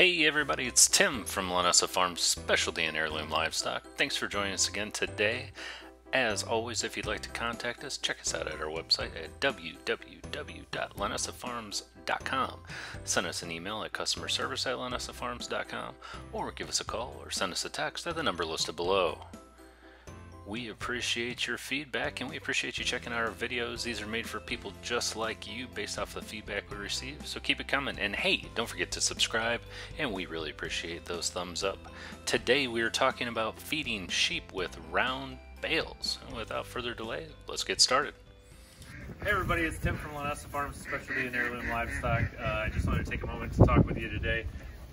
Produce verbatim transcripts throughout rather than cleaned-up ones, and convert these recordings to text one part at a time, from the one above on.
Hey everybody, it's Tim from Linessa Farms Specialty and Heirloom Livestock. Thanks for joining us again today. As always, if you'd like to contact us, check us out at our website at w w w dot linessa farms dot com. Send us an email at customer service at linessa farms dot com or give us a call or send us a text at the number listed below. We appreciate your feedback and we appreciate you checking out our videos. These are made for people just like you based off the feedback we receive, so keep it coming. And hey, don't forget to subscribe, and we really appreciate those thumbs up. Today we are talking about feeding sheep with round bales. And without further delay, let's get started. Hey everybody, it's Tim from Linessa Farms Specialty and Heirloom Livestock. Uh, I just wanted to take a moment to talk with you today.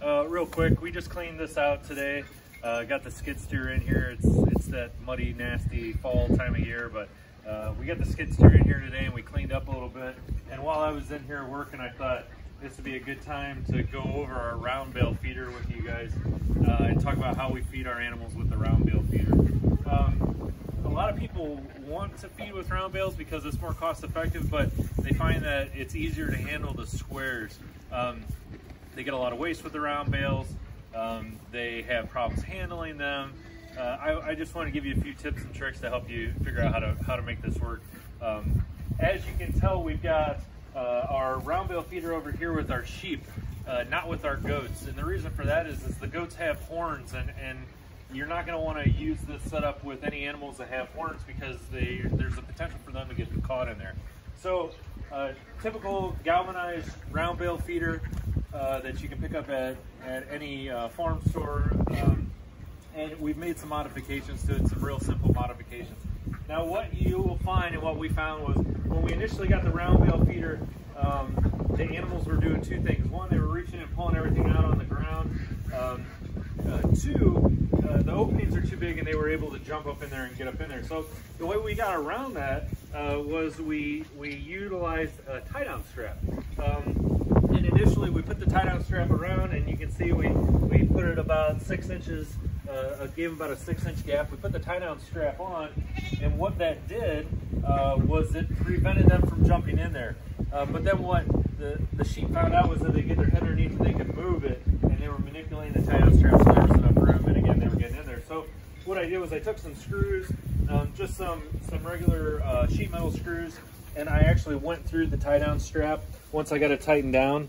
Uh, real quick, we just cleaned this out today. Uh, got the skid steer in here. It's it's that muddy, nasty fall time of year, but uh, we got the skid steer in here today and we cleaned up a little bit. And while I was in here working, I thought this would be a good time to go over our round bale feeder with you guys uh, and talk about how we feed our animals with the round bale feeder. Um, a lot of people want to feed with round bales because it's more cost effective, but they find that it's easier to handle the squares. Um, they get a lot of waste with the round bales. Um, they have problems handling them. Uh, I, I just want to give you a few tips and tricks to help you figure out how to how to make this work. Um, as you can tell, we've got uh, our round bale feeder over here with our sheep, uh, not with our goats. And the reason for that is, is the goats have horns, and, and you're not going to want to use this setup with any animals that have horns because they, there's a potential for them to get caught in there. So, uh, typical galvanized round bale feeder. Uh, that you can pick up at, at any uh, farm store. Um, and we've made some modifications to it, some real simple modifications. Now what you will find and what we found was when we initially got the round bale feeder, um, the animals were doing two things. One, they were reaching and pulling everything out on the ground. Um, uh, two, uh, the openings are too big and they were able to jump up in there and get up in there. So the way we got around that uh, was we, we utilized a tie-down strap. Um, And initially we put the tie-down strap around, and you can see we, we put it about six inches, uh, gave about a six inch gap. We put the tie-down strap on, and what that did uh, was it prevented them from jumping in there. Uh, but then what the, the sheep found out was that they get their head underneath and they could move it, and they were manipulating the tie-down strap so there was enough room, and again they were getting in there. So what I did was I took some screws, um, just some, some regular uh, sheet metal screws, and I actually went through the tie-down strap once I got it tightened down,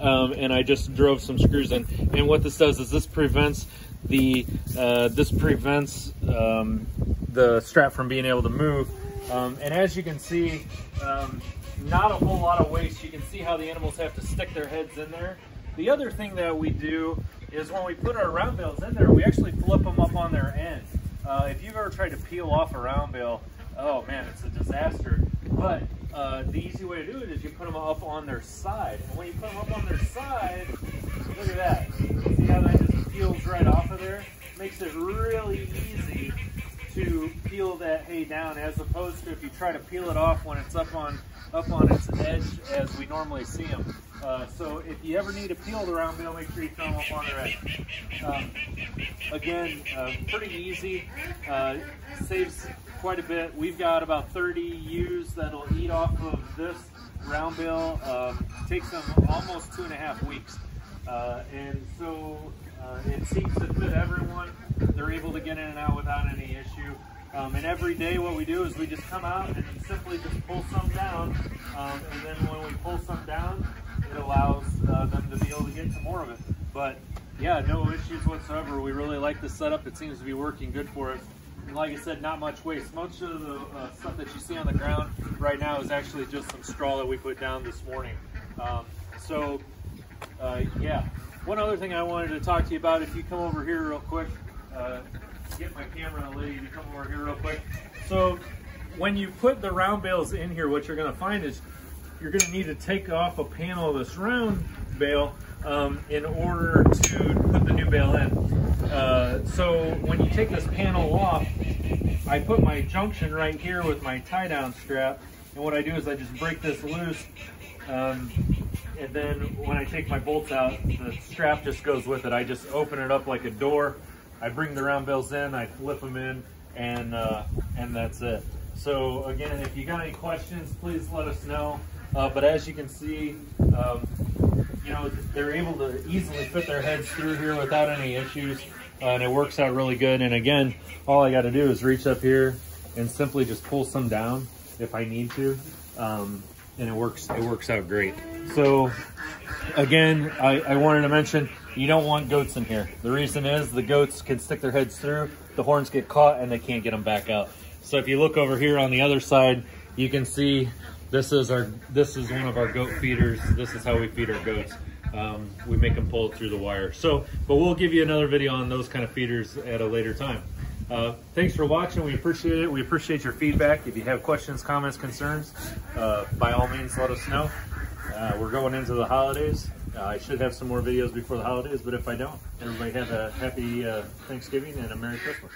um, and I just drove some screws in. And what this does is this prevents the uh, this prevents um, the strap from being able to move. Um, and as you can see, um, not a whole lot of waste. You can see how the animals have to stick their heads in there. The other thing that we do is when we put our round bales in there, we actually flip them up on their end. Uh, if you've ever tried to peel off a round bale, oh man, it's a disaster. But uh, the easy way to do it is you put them up on their side. And when you put them up on their side, look at that. See how that just peels right off of there? Makes it really easy to peel that hay down, as opposed to if you try to peel it off when it's up on up on its edge as we normally see them. Uh, so if you ever need to peel the round bale, make sure you throw them up on their edge. Um, again, uh, pretty easy. Uh, saves quite a bit. We've got about thirty ewes that'll eat off of this round bale. Uh, takes them almost two and a half weeks. Uh, and so uh, it seems to fit everyone. They're able to get in and out without any issue. Um, and every day what we do is we just come out and simply just pull some down. Um, and then when we pull some down, it allows uh, them to be able to get some more of it. But yeah, no issues whatsoever. We really like this setup. It seems to be working good for us. And like I said, not much waste. Most of the uh, stuff that you see on the ground right now is actually just some straw that we put down this morning. Um, so, uh, yeah. One other thing I wanted to talk to you about, if you come over here real quick, uh, get my camera lady to come over here real quick. So, when you put the round bales in here, what you're going to find is you're going to need to take off a panel of this round bale um, in order to put the new bale in. Uh, so when you take this panel off, I put my junction right here with my tie-down strap, and what I do is I just break this loose, um, and then when I take my bolts out, the strap just goes with it. I just open it up like a door, I bring the round bales in, I flip them in, and, uh, and that's it. So again, if you got any questions, please let us know, uh, but as you can see, um, you know, they're able to easily fit their heads through here without any issues, uh, and it works out really good. And again, all I got to do is reach up here and simply just pull some down if I need to, um, and it works it works out great. So again, I, I wanted to mention, you don't want goats in here. The reason is the goats can stick their heads through, the horns get caught, and they can't get them back out. So if you look over here on the other side, you can see this is our this is one of our goat feeders. This is how we feed our goats. Um, we make them pull it through the wire. So, but we'll give you another video on those kind of feeders at a later time. Uh, thanks for watching. We appreciate it. We appreciate your feedback. If you have questions, comments, concerns, uh, by all means, let us know. Uh, we're going into the holidays. Uh, I should have some more videos before the holidays, but if I don't, everybody have a happy uh, Thanksgiving and a Merry Christmas.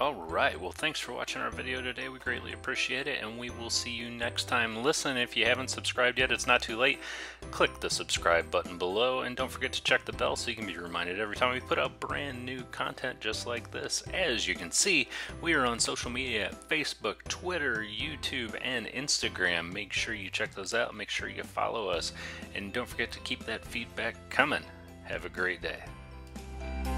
All right. Well, thanks for watching our video today. We greatly appreciate it, and we will see you next time. Listen, if you haven't subscribed yet, it's not too late. Click the subscribe button below, and don't forget to check the bell so you can be reminded every time we put out brand new content just like this. As you can see, we are on social media, Facebook, Twitter, YouTube, and Instagram. Make sure you check those out. Make sure you follow us, and don't forget to keep that feedback coming. Have a great day.